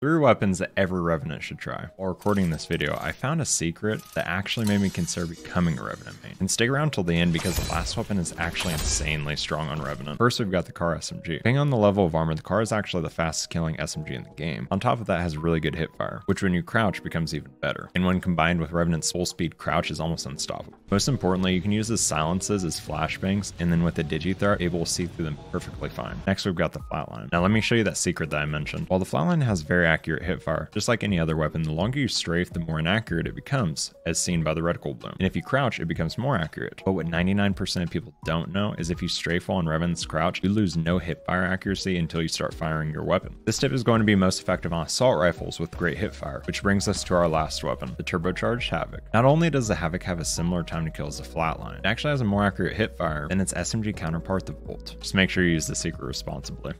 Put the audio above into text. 3 weapons that every Revenant should try. While recording this video, I found a secret that actually made me consider becoming a Revenant main. And stick around till the end because the last weapon is actually insanely strong on Revenant. First, we've got the CAR SMG. Depending on the level of armor, the CAR is actually the fastest killing SMG in the game. On top of that, it has really good hip fire, which when you crouch becomes even better. And when combined with Revenant's full speed, crouch is almost unstoppable. Most importantly, you can use his silences as flashbangs, and then with the digi-throw, able to see through them perfectly fine. Next, we've got the Flatline. Now let me show you that secret that I mentioned. While the Flatline has very accurate hipfire. Just like any other weapon, the longer you strafe, the more inaccurate it becomes, as seen by the reticle bloom. And if you crouch, it becomes more accurate. But what 99% of people don't know is if you strafe while in Revenant's crouch, you lose no hipfire accuracy until you start firing your weapon. This tip is going to be most effective on assault rifles with great hipfire, which brings us to our last weapon, the turbocharged Havoc. Not only does the Havoc have a similar time to kill as the Flatline, it actually has a more accurate hipfire than its SMG counterpart, the Volt. Just make sure you use the secret responsibly.